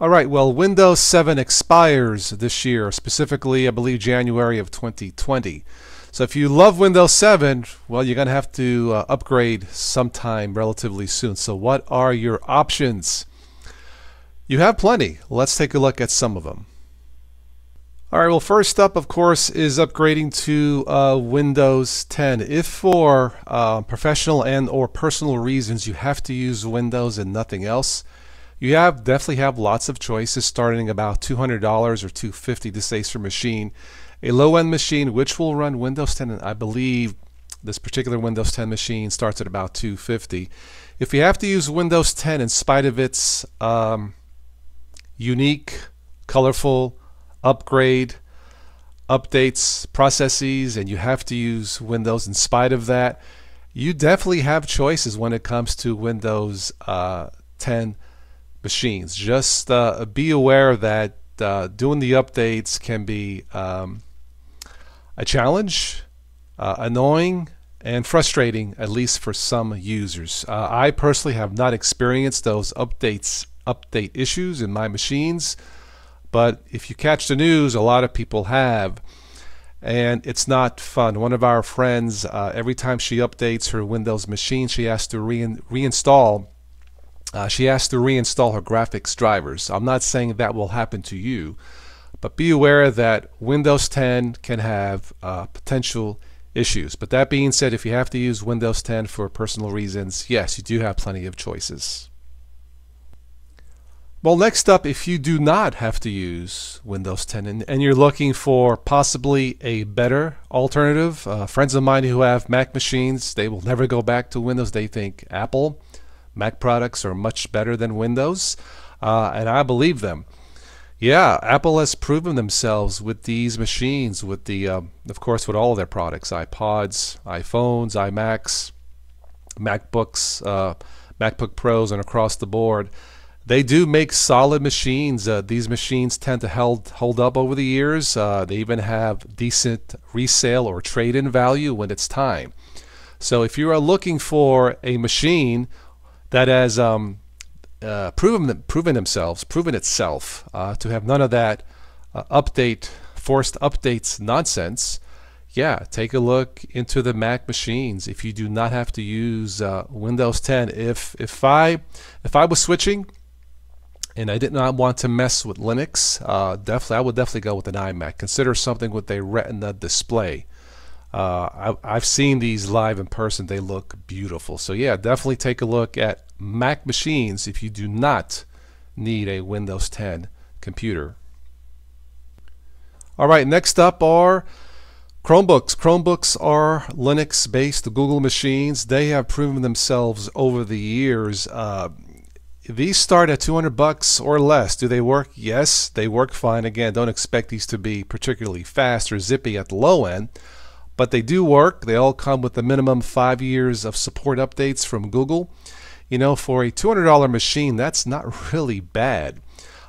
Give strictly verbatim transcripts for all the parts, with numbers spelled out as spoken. All right, well, Windows seven expires this year, specifically, I believe, January of twenty twenty. So if you love Windows seven, well, you're going to have to uh, upgrade sometime relatively soon. So what are your options? You have plenty. Let's take a look at some of them. All right, well, first up, of course, is upgrading to uh, Windows ten. If for uh, professional and or personal reasons you have to use Windows and nothing else, you have definitely have lots of choices starting about two hundred dollars or two hundred fifty dollars to say for machine. A low-end machine which will run Windows ten, and I believe this particular Windows ten machine starts at about two hundred fifty dollars. If you have to use Windows ten in spite of its um, unique, colorful upgrade, updates, processes, and you have to use Windows in spite of that, you definitely have choices when it comes to Windows uh, ten. Machines. Just uh, be aware that uh, doing the updates can be um, a challenge, uh, annoying, and frustrating, at least for some users. Uh, I personally have not experienced those updates, update issues in my machines, but if you catch the news, a lot of people have, and it's not fun. One of our friends, uh, every time she updates her Windows machine, she has to rein reinstall Uh, she has to reinstall her graphics drivers. I'm not saying that will happen to you, but be aware that Windows ten can have uh, potential issues. But that being said, if you have to use Windows ten for personal reasons, yes, you do have plenty of choices. Well, next up, if you do not have to use Windows ten and, and you're looking for possibly a better alternative, uh, friends of mine who have Mac machines, they will never go back to Windows. They think Apple Mac products are much better than Windows, uh, and I believe them. Yeah, Apple has proven themselves with these machines, with the, um, of course, with all of their products, iPods, iPhones, iMacs, MacBooks, uh, MacBook Pros, and across the board. They do make solid machines. Uh, these machines tend to held, hold up over the years. Uh, they even have decent resale or trade-in value when it's time. So if you are looking for a machine that has um, uh, proven proven themselves, proven itself uh, to have none of that uh, update, forced updates nonsense. Yeah, take a look into the Mac machines if you do not have to use uh, Windows ten. If if I if I was switching, and I did not want to mess with Linux, uh, definitely I would definitely go with an iMac. Consider something with a Retina display. Uh, I, I've seen these live in person. They look beautiful. So yeah, definitely take a look at Mac machines if you do not need a Windows ten computer. All right, next up are Chromebooks. Chromebooks are Linux-based Google machines. They have proven themselves over the years. Uh, these start at two hundred bucks or less. Do they work? Yes, they work fine. Again, don't expect these to be particularly fast or zippy at the low end. But they do work. They all come with the minimum five years of support updates from Google. You know, for a two hundred dollar machine, that's not really bad.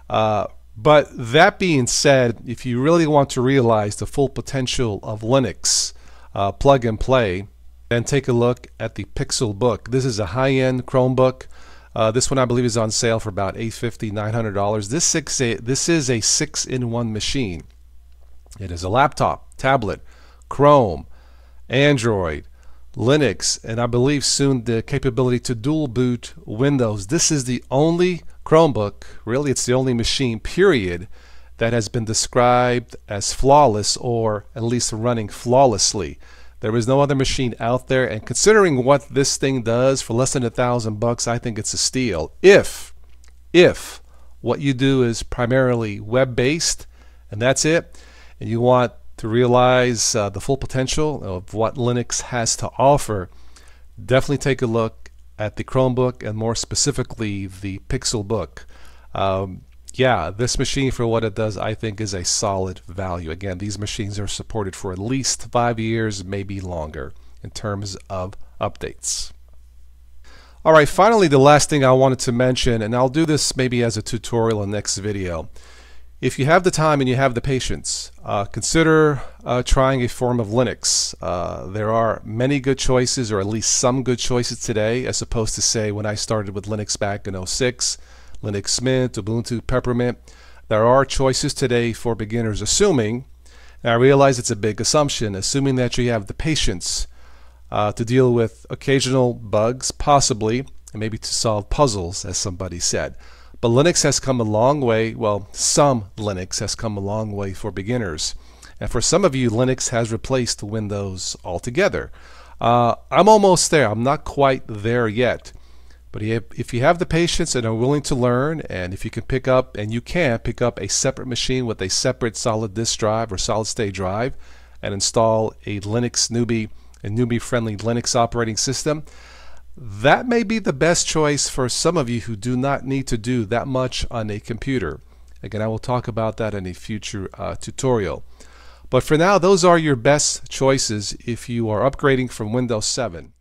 Uh, but that being said, if you really want to realize the full potential of Linux uh, plug and play, then take a look at the Pixelbook. This is a high-end Chromebook. Uh, this one I believe is on sale for about eight hundred fifty dollars, nine hundred dollars. This, six, a, this is a six in one machine. It is a laptop, tablet, Chrome, Android, Linux, and I believe soon the capability to dual boot Windows. This is the only Chromebook, really it's the only machine, period, that has been described as flawless or at least running flawlessly. There is no other machine out there, and considering what this thing does for less than a thousand bucks, I think it's a steal. If, if what you do is primarily web-based, and that's it, and you want to realize uh, the full potential of what Linux has to offer, definitely take a look at the Chromebook and more specifically the Pixelbook. Um, yeah, this machine for what it does I think is a solid value. Again, these machines are supported for at least five years, maybe longer in terms of updates. All right, finally the last thing I wanted to mention, and I'll do this maybe as a tutorial in the next video. If you have the time and you have the patience, uh, consider uh, trying a form of Linux. Uh, there are many good choices, or at least some good choices today, as opposed to, say, when I started with Linux back in oh six. Linux Mint, Ubuntu, Peppermint. There are choices today for beginners, assuming, and I realize it's a big assumption, assuming that you have the patience uh, to deal with occasional bugs, possibly, and maybe to solve puzzles, as somebody said. But Linux has come a long way, well, some Linux has come a long way for beginners. And for some of you, Linux has replaced Windows altogether. Uh, I'm almost there, I'm not quite there yet. But if you have the patience and are willing to learn, and if you can pick up, and you can pick up a separate machine with a separate solid disk drive or solid state drive and install a Linux newbie, a newbie friendly Linux operating system, that may be the best choice for some of you who do not need to do that much on a computer. Again, I will talk about that in a future uh, tutorial. But for now, those are your best choices if you are upgrading from Windows seven.